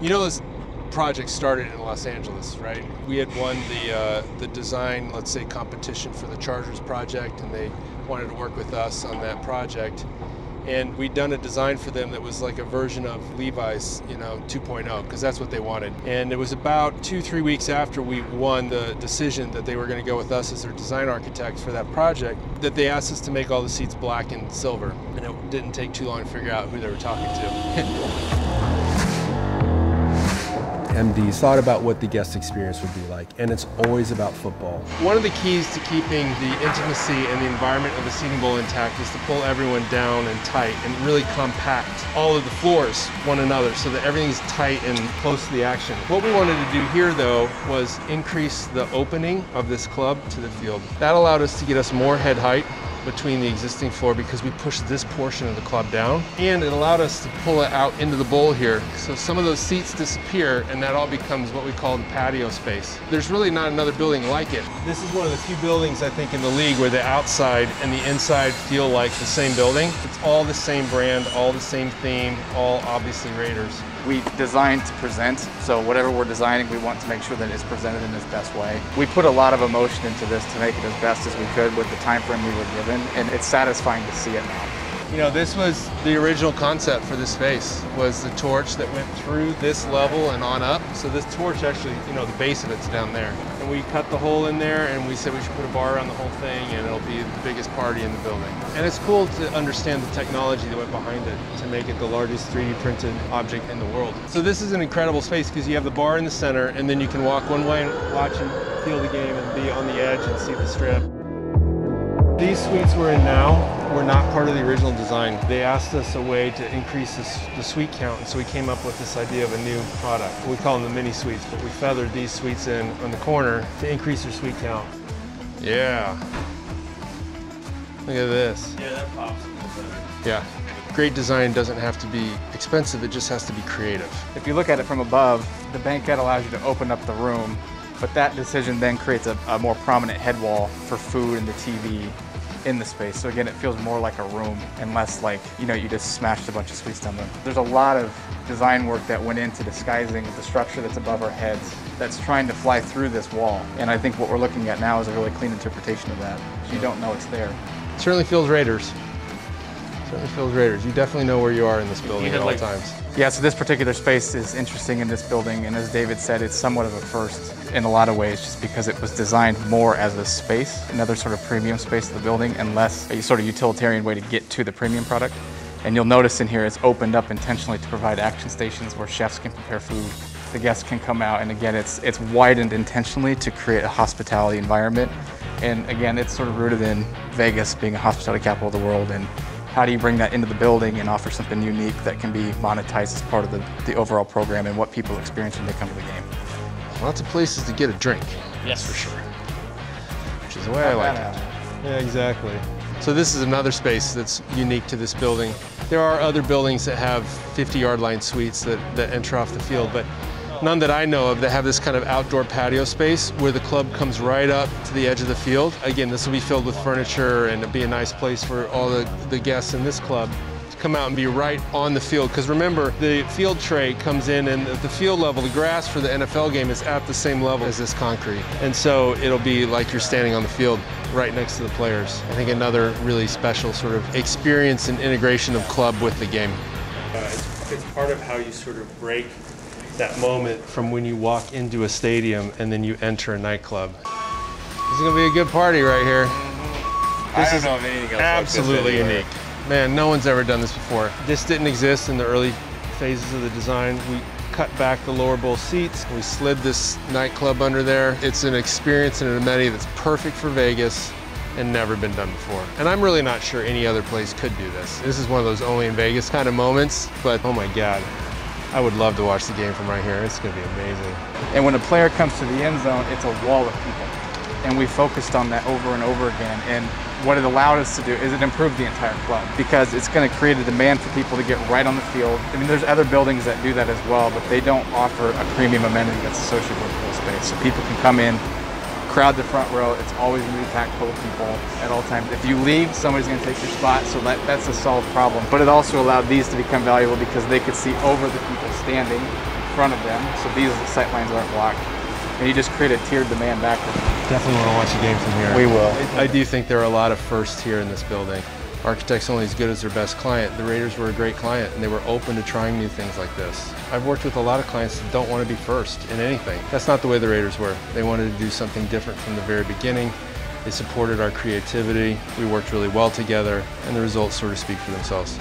You know, this project started in Los Angeles, right? We had won the design, let's say, competition for the Chargers project, and they wanted to work with us on that project. And we'd done a design for them that was like a version of Levi's, you know, 2.0, because that's what they wanted. And it was about 2-3 weeks after we won the decision that they were going to go with us as their design architects for that project, that they asked us to make all the seats black and silver. And it didn't take too long to figure out who they were talking to. MDs thought about what the guest experience would be like, and it's always about football. One of the keys to keeping the intimacy and the environment of the Seating Bowl intact is to pull everyone down and tight and really compact all of the floors one another so that everything's tight and close to the action. What we wanted to do here, though, was increase the opening of this club to the field. That allowed us to get us more head height between the existing floor because we pushed this portion of the club down, and it allowed us to pull it out into the bowl here. So some of those seats disappear, and that all becomes what we call the patio space. There's really not another building like it. This is one of the few buildings, I think, in the league where the outside and the inside feel like the same building. It's all the same brand, all the same theme, all obviously Raiders. We designed to present, so whatever we're designing, we want to make sure that it's presented in its best way. We put a lot of emotion into this to make it as best as we could with the time frame we were given, and it's satisfying to see it now. You know, this was the original concept for this space, was the torch that went through this level and on up. So this torch actually, you know, the base of it's down there. And we cut the hole in there, and we said we should put a bar around the whole thing, and it'll be the biggest party in the building. And it's cool to understand the technology that went behind it to make it the largest 3D printed object in the world. So this is an incredible space because you have the bar in the center, and then you can walk one way and watch and feel the game and be on the edge and see the strip. These suites we're in now were not part of the original design. They asked us a way to increase the suite count, and so we came up with this idea of a new product. We call them the mini suites, but we feathered these suites in on the corner to increase their suite count. Yeah. Look at this. Yeah, that pops a little better. Yeah. Great design doesn't have to be expensive, it just has to be creative. If you look at it from above, the banquette allows you to open up the room, but that decision then creates a more prominent head wall for food and the TV in the space. So again, it feels more like a room and less like, you know, you just smashed a bunch of suites down there. There's a lot of design work that went into disguising the structure that's above our heads that's trying to fly through this wall. And I think what we're looking at now is a really clean interpretation of that. You don't know it's there. It certainly feels Raiders. Certainly feels Raiders. You definitely know where you are in this building at all times. Yeah, so this particular space is interesting in this building, and as David said, it's somewhat of a first in a lot of ways just because it was designed more as a space, another sort of premium space of the building, and less a sort of utilitarian way to get to the premium product. And you'll notice in here it's opened up intentionally to provide action stations where chefs can prepare food, the guests can come out, and again, it's widened intentionally to create a hospitality environment. And again, it's sort of rooted in Vegas being a hospitality capital of the world, and how do you bring that into the building and offer something unique that can be monetized as part of the overall program and what people experience when they come to the game? Lots of places to get a drink. Yes, for sure. Which is the way I like it. Yeah, exactly. So this is another space that's unique to this building. There are other buildings that have 50-yard line suites that enter off the field, but none that I know of that have this kind of outdoor patio space where the club comes right up to the edge of the field. Again, this will be filled with furniture, and it'll be a nice place for all the guests in this club to come out and be right on the field. Because remember, the field tray comes in, and at the field level, the grass for the NFL game is at the same level as this concrete. And so it'll be like you're standing on the field right next to the players. I think another really special sort of experience and integration of club with the game. It's part of how you sort of break that moment from when you walk into a stadium and then you enter a nightclub. This is gonna be a good party right here. This is absolutely unique. Man, no one's ever done this before. This didn't exist in the early phases of the design. We cut back the lower bowl seats. We slid this nightclub under there. It's an experience and an amenity that's perfect for Vegas and never been done before. And I'm really not sure any other place could do this. This is one of those only in Vegas kind of moments, but oh my God. I would love to watch the game from right here. It's going to be amazing. And when a player comes to the end zone, it's a wall of people. And we focused on that over and over again. And what it allowed us to do is it improved the entire club because it's going to create a demand for people to get right on the field. I mean, there's other buildings that do that as well, but they don't offer a premium amenity that's associated with the space. So people can come in, crowd the front row. It's always going to be packed full of people at all times. If you leave, somebody's going to take your spot, so that's a solved problem. But it also allowed these to become valuable because they could see over the people standing in front of them, so these sight lines aren't blocked. And you just create a tiered demand backward. Definitely want to watch the game from here. We will. I do think there are a lot of firsts here in this building. Architects only as good as their best client. The Raiders were a great client, and they were open to trying new things like this. I've worked with a lot of clients that don't want to be first in anything. That's not the way the Raiders were. They wanted to do something different from the very beginning. They supported our creativity. We worked really well together, and the results sort of speak for themselves.